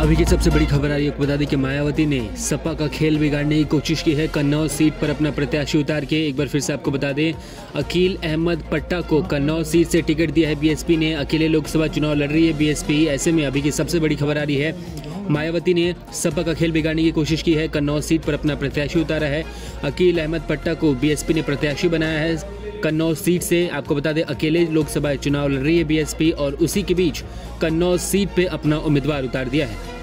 अभी की सबसे बड़ी खबर आ रही है। बता दें कि मायावती ने सपा का खेल बिगाड़ने की कोशिश की है। कन्नौज सीट पर अपना प्रत्याशी उतार के, एक बार फिर से आपको बता दें, अकील अहमद पट्टा को कन्नौज सीट से टिकट दिया है बीएसपी ने। अकेले लोकसभा चुनाव लड़ रही है बीएसपी। ऐसे में अभी की सबसे बड़ी खबर आ रही है, मायावती ने सपा का खेल बिगाड़ने की कोशिश की है। कन्नौज सीट पर अपना प्रत्याशी उतारा है। अकील अहमद पट्टा को बीएसपी ने प्रत्याशी बनाया है कन्नौज सीट से। आपको बता दें, अकेले लोकसभा चुनाव लड़ रही है बीएसपी और उसी के बीच कन्नौज सीट पे अपना उम्मीदवार उतार दिया है।